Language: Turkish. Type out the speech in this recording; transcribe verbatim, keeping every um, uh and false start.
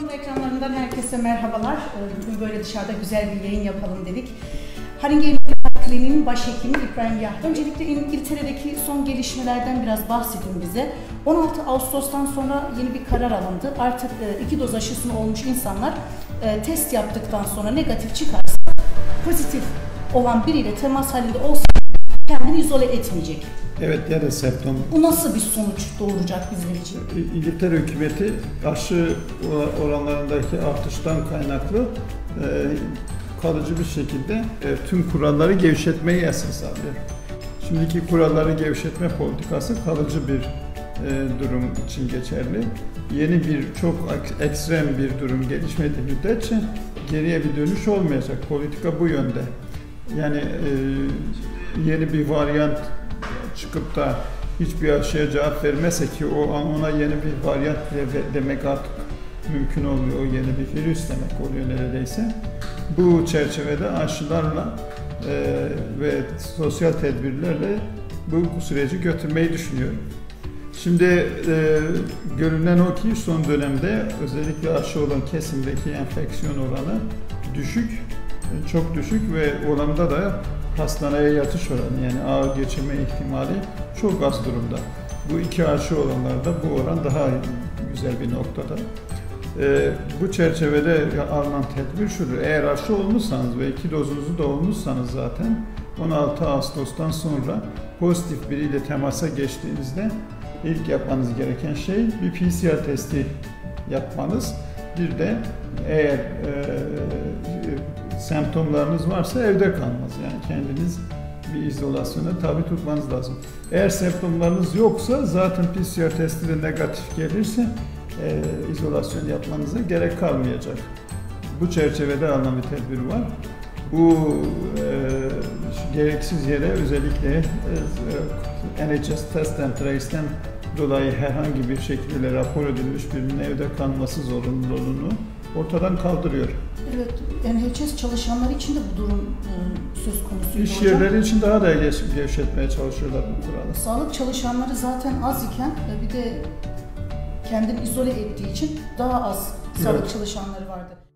Televizyonun ekranlarından herkese merhabalar. Bugün böyle dışarıda güzel bir yayın yapalım dedik. Haringey Kliniği'nin başhekimi İbrahim Yahli. Öncelikle İngiltere'deki son gelişmelerden biraz bahsedin bize. on altı Ağustos'tan sonra yeni bir karar alındı. Artık iki doz aşısını olmuş insanlar test yaptıktan sonra negatif çıkarsa pozitif olan biriyle temas halinde olsa kendini izole etmeyecek. Evet, ya da semptom. Bu nasıl bir sonuç doğuracak bizim için? İngiltere hükümeti aşı oranlarındaki artıştan kaynaklı e, kalıcı bir şekilde e, tüm kuralları gevşetmeyi esas alıyor. Şimdiki kuralları gevşetme politikası kalıcı bir e, durum için geçerli. Yeni bir çok ekstrem bir durum gelişmediği müddetçe geriye bir dönüş olmayacak. Politika bu yönde. Yani e, yeni bir varyant çıkıp da hiçbir aşıya cevap vermezse, ki o an ona yeni bir varyant demek artık mümkün olmuyor, o yeni bir virüs demek oluyor neredeyse. Bu çerçevede aşılarla e, ve sosyal tedbirlerle bu süreci götürmeyi düşünüyorum. Şimdi e, görünen o ki son dönemde özellikle aşı olan kesimdeki enfeksiyon oranı düşük, çok düşük ve oranda da hastaneye yatış oranı, yani ağır geçirme ihtimali çok az durumda. Bu iki aşı olanlarda bu oran daha güzel bir noktada. Ee, bu çerçevede alınan tedbir şudur: eğer aşı olmuşsanız ve iki dozunuzu da olmuşsanız zaten on altı Ağustos'tan sonra pozitif biriyle temasa geçtiğinizde ilk yapmanız gereken şey bir P C R testi yapmanız. Bir de eğer e, semptomlarınız varsa evde kalmanız, yani kendiniz bir izolasyona tabi tutmanız lazım. Eğer semptomlarınız yoksa zaten P C R testi de negatif gelirse e, izolasyon yapmanıza gerek kalmayacak. Bu çerçevede alınan bir tedbir var. Bu e, gereksiz yere özellikle e, N H S Test and Trace'den dolayı herhangi bir şekilde rapor edilmiş birinin evde kalması zorunluluğunu ortadan kaldırıyor. Evet, N H S çalışanları için de bu durum e, söz konusu. İş yerleri için daha da gevşetmeye çalışıyorlar bu kuralı. Sağlık çalışanları zaten az iken bir de kendini izole ettiği için daha az sağlık evet. çalışanları vardı.